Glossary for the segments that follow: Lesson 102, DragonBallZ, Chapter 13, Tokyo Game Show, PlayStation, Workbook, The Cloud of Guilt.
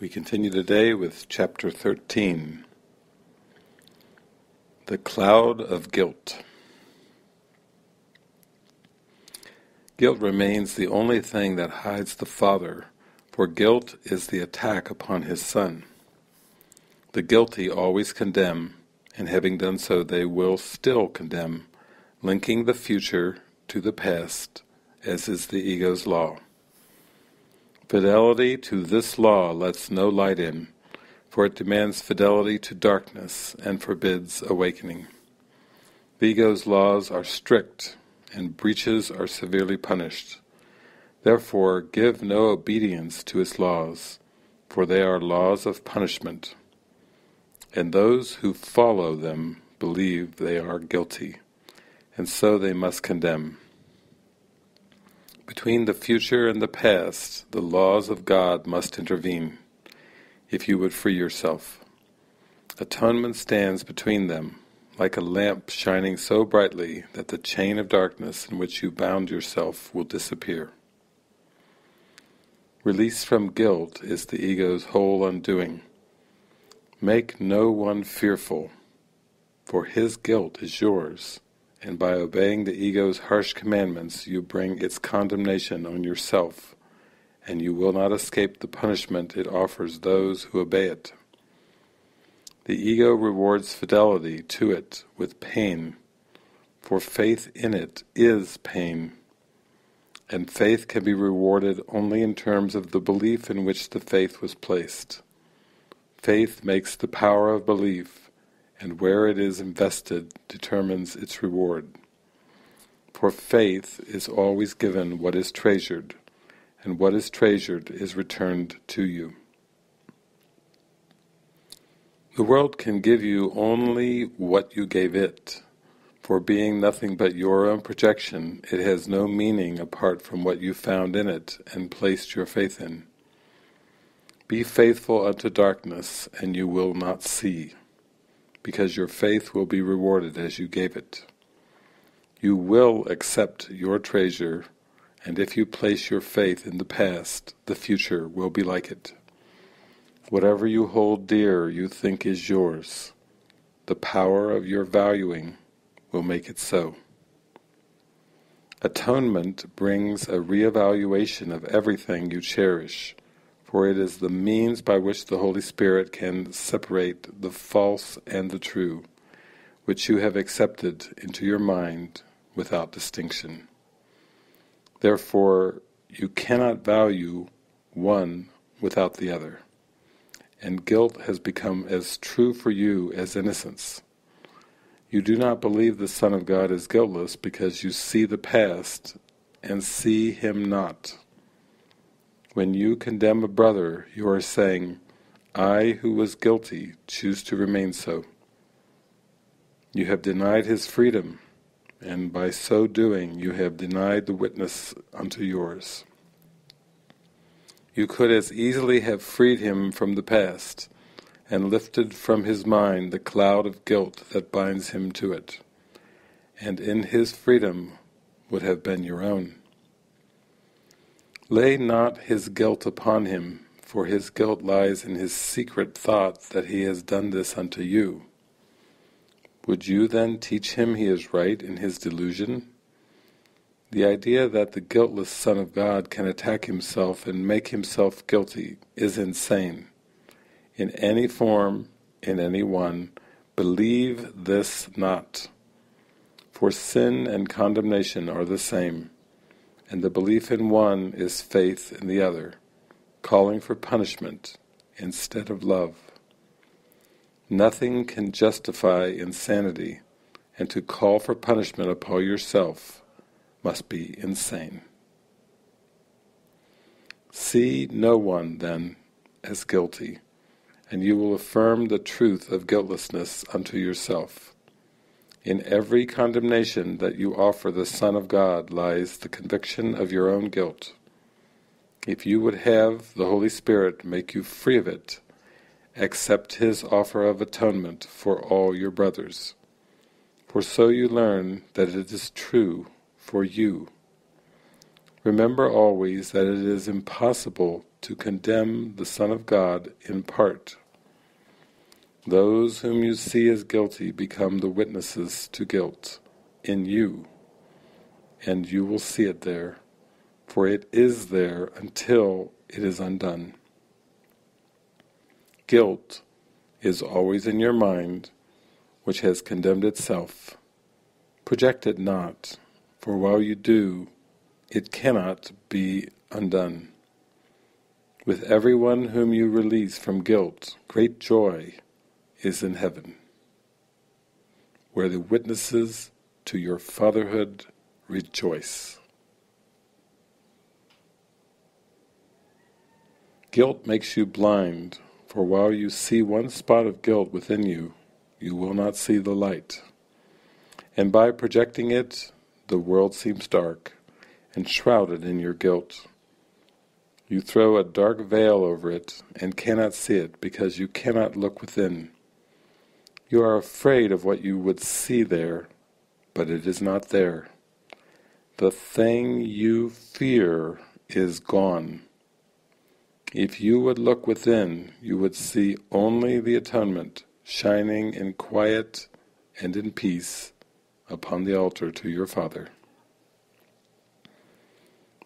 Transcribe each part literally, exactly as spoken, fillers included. We continue today with Chapter thirteen, The Cloud of Guilt. Guilt remains the only thing that hides the Father, for guilt is the attack upon His Son. The guilty always condemn, and having done so they will still condemn, linking the future to the past, as is the ego's law. Fidelity to this law lets no light in, for it demands fidelity to darkness and forbids awakening. The ego's laws are strict, and breaches are severely punished. Therefore, give no obedience to its laws, for they are laws of punishment, and those who follow them believe they are guilty, and so they must condemn. Between the future and the past, the laws of God must intervene, if you would free yourself. Atonement stands between them, like a lamp shining so brightly that the chain of darkness in which you bound yourself will disappear. Release from guilt is the ego's whole undoing. Make no one fearful, for his guilt is yours, and by obeying the ego's harsh commandments you bring its condemnation on yourself, and you will not escape the punishment it offers those who obey it. The ego rewards fidelity to it with pain, for faith in it is pain, and faith can be rewarded only in terms of the belief in which the faith was placed. Faith makes the power of belief, and where it is invested determines its reward. For faith is always given what is treasured, and what is treasured is returned to you. The world can give you only what you gave it, for being nothing but your own projection, it has no meaning apart from what you found in it and placed your faith in. Be faithful unto darkness, and you will not see, because your faith will be rewarded as you gave it. You will accept your treasure, and if you place your faith in the past, the future will be like it. Whatever you hold dear you think is yours, the power of your valuing will make it so. Atonement brings a reevaluation of everything you cherish, for it is the means by which the Holy Spirit can separate the false and the true, which you have accepted into your mind without distinction. Therefore, you cannot value one without the other, and guilt has become as true for you as innocence. You do not believe the Son of God is guiltless because you see the past and see Him not. When you condemn a brother, you are saying, I who was guilty choose to remain so. You have denied his freedom, and by so doing you have denied the witness unto yours. You could as easily have freed him from the past, and lifted from his mind the cloud of guilt that binds him to it, and in his freedom would have been your own. Lay not his guilt upon him, for his guilt lies in his secret thought that he has done this unto you. Would you then teach him he is right in his delusion? The idea that the guiltless Son of God can attack himself and make himself guilty is insane. In any form, in any one, believe this not. For sin and condemnation are the same, and the belief in one is faith in the other, calling for punishment instead of love. Nothing can justify insanity, and to call for punishment upon yourself must be insane. See no one, then, as guilty, and you will affirm the truth of guiltlessness unto yourself. In every condemnation that you offer the Son of God lies the conviction of your own guilt. If you would have the Holy Spirit make you free of it, accept His offer of atonement for all your brothers. For so you learn that it is true for you. Remember always that it is impossible to condemn the Son of God in part. Those whom you see as guilty become the witnesses to guilt in you, and you will see it there, for it is there until it is undone. Guilt is always in your mind, which has condemned itself. Project it not, for while you do, it cannot be undone. With everyone whom you release from guilt, great joy is in heaven, where the witnesses to your fatherhood rejoice. Guilt makes you blind, for while you see one spot of guilt within you, you will not see the light. And by projecting it, the world seems dark and shrouded in your guilt. You throw a dark veil over it and cannot see it because you cannot look within. You are afraid of what you would see there, but it is not there. The thing you fear is gone. If you would look within, you would see only the atonement shining in quiet and in peace upon the altar to your Father.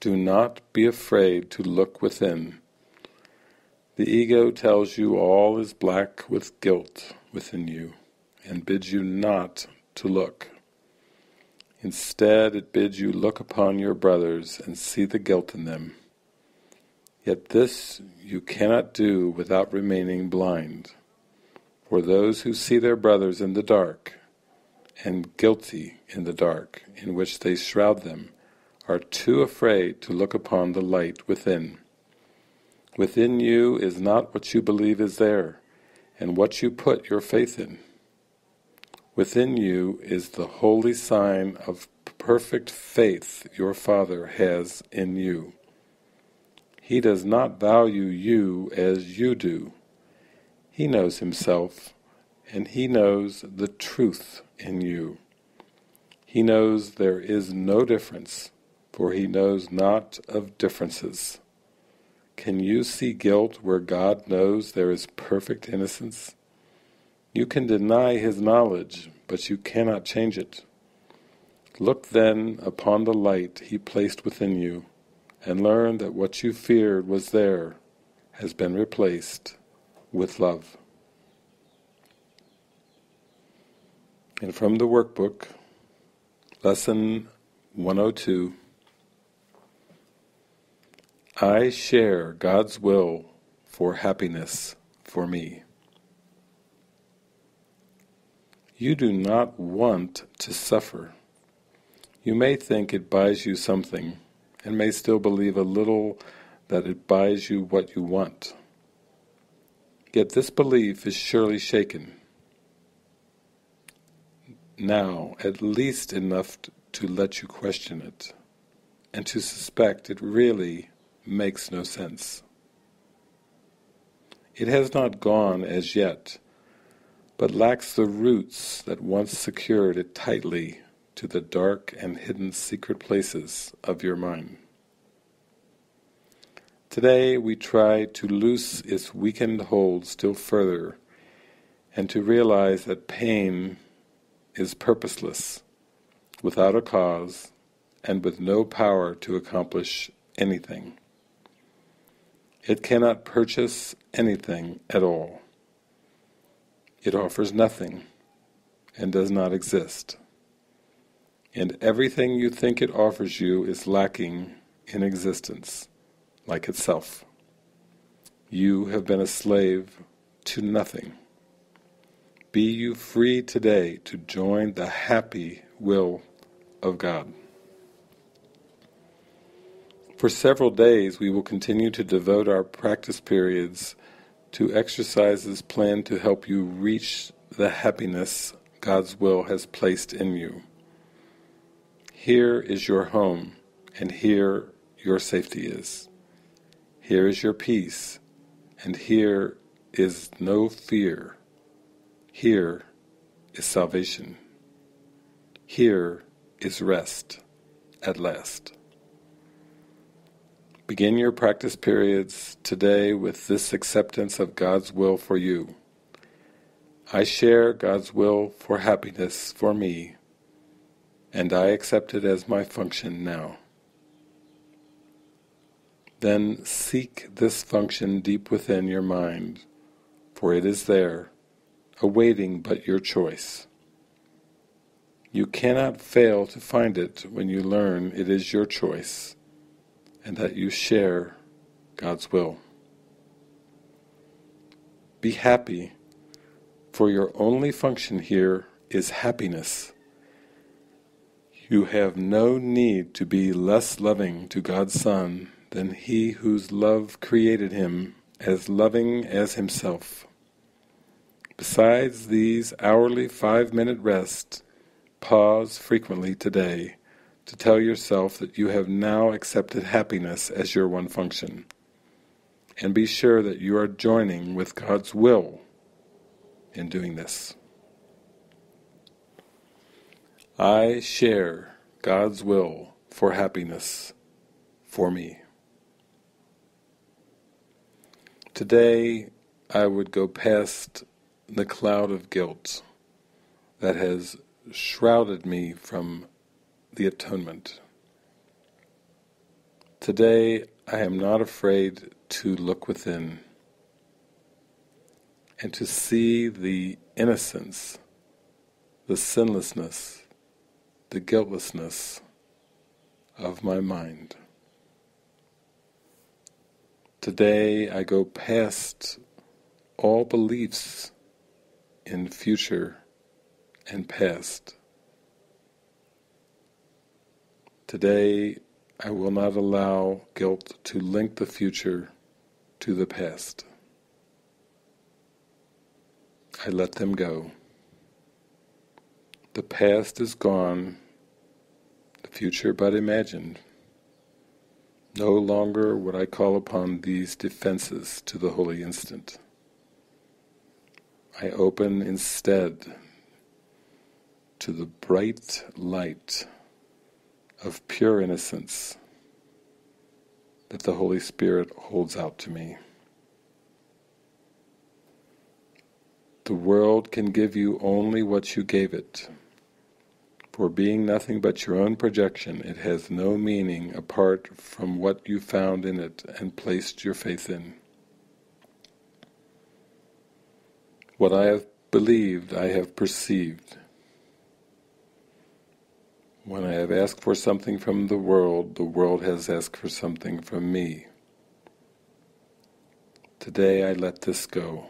Do not be afraid to look within. The ego tells you all is black with guilt within you, and bids you not to look. Instead, it bids you look upon your brothers and see the guilt in them. Yet this you cannot do without remaining blind. For those who see their brothers in the dark, and guilty in the dark in which they shroud them, are too afraid to look upon the light within. Within you is not what you believe is there, and what you put your faith in. Within you is the holy sign of perfect faith your Father has in you. He does not value you as you do. He knows himself, and he knows the truth in you. He knows there is no difference, for he knows not of differences. Can you see guilt where God knows there is perfect innocence? You can deny his knowledge, but you cannot change it. Look then upon the light he placed within you, and learn that what you feared was there has been replaced with love. And from the workbook, Lesson one oh two, I share God's will for happiness for me. You do not want to suffer. You may think it buys you something, and may still believe a little that it buys you what you want. Yet this belief is surely shaken. Now, at least enough to let you question it, and to suspect it really makes no sense. It has not gone as yet, but lacks the roots that once secured it tightly to the dark and hidden secret places of your mind. Today we try to loose its weakened hold still further, and to realize that pain is purposeless, without a cause, and with no power to accomplish anything. It cannot purchase anything at all. It offers nothing, and does not exist. And everything you think it offers you is lacking in existence, like itself. You have been a slave to nothing. Be you free today to join the happy will of God. For several days we will continue to devote our practice periods to exercises planned to help you reach the happiness God's will has placed in you. Here is your home, and here your safety is. Here is your peace, and here is no fear. Here is salvation. Here is rest at last. Begin your practice periods today with this acceptance of God's will for you. I share God's will for happiness for me, and I accept it as my function now. Then seek this function deep within your mind, for it is there, awaiting but your choice. You cannot fail to find it when you learn it is your choice, and that you share God's will. Be happy, for your only function here is happiness. You have no need to be less loving to God's Son than He whose love created Him as loving as Himself. Besides these hourly five-minute rests, pause frequently today to tell yourself that you have now accepted happiness as your one function, and be sure that you are joining with God's will in doing this. I share God's will for happiness for me. Today I would go past the cloud of guilt that has shrouded me from the atonement. Today I am not afraid to look within and to see the innocence, the sinlessness, the guiltlessness of my mind. Today I go past all beliefs in future and past. Today, I will not allow guilt to link the future to the past. I let them go. The past is gone, the future but imagined. No longer would I call upon these defenses to the holy instant. I open instead to the bright light of pure innocence that the Holy Spirit holds out to me. The world can give you only what you gave it, for being nothing but your own projection, it has no meaning apart from what you found in it and placed your faith in. What I have believed, I have perceived. When I have asked for something from the world, the world has asked for something from me. Today I let this go.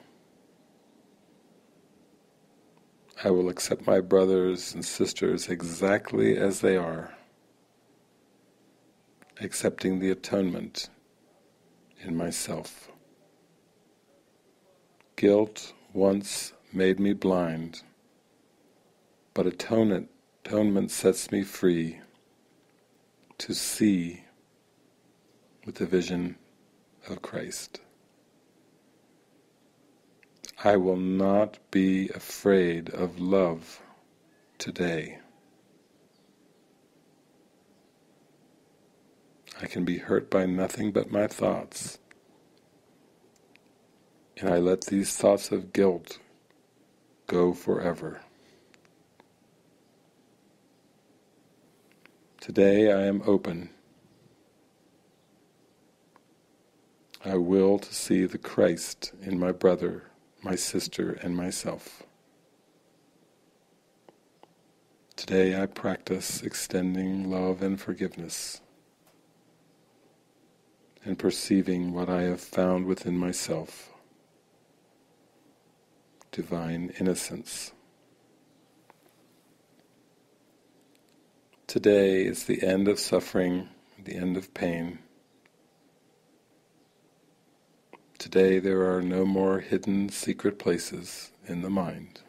I will accept my brothers and sisters exactly as they are, accepting the atonement in myself. Guilt once made me blind, but atonement Atonement sets me free to see with the vision of Christ. I will not be afraid of love today. I can be hurt by nothing but my thoughts, and I let these thoughts of guilt go forever. Today I am open. I will to see the Christ in my brother, my sister, and myself. Today I practice extending love and forgiveness, and perceiving what I have found within myself, divine innocence. Today is the end of suffering, the end of pain. Today there are no more hidden secret places in the mind.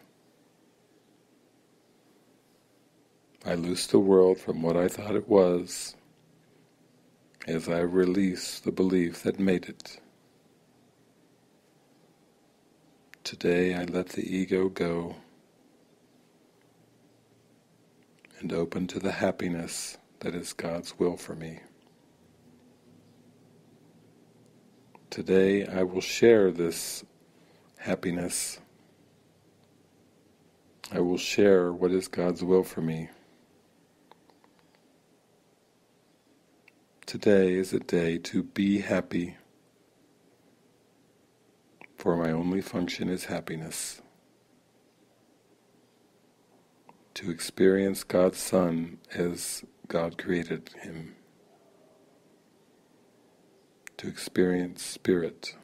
I loose the world from what I thought it was, as I release the belief that made it. Today I let the ego go, and open to the happiness that is God's will for me. Today I will share this happiness. I will share what is God's will for me. Today is a day to be happy, for my only function is happiness. To experience God's Son as God created him. To experience Spirit.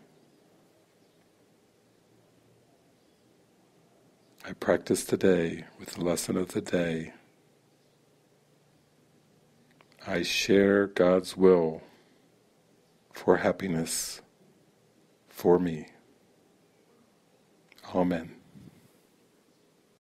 I practice today with the lesson of the day. I share God's will for happiness for me. Amen.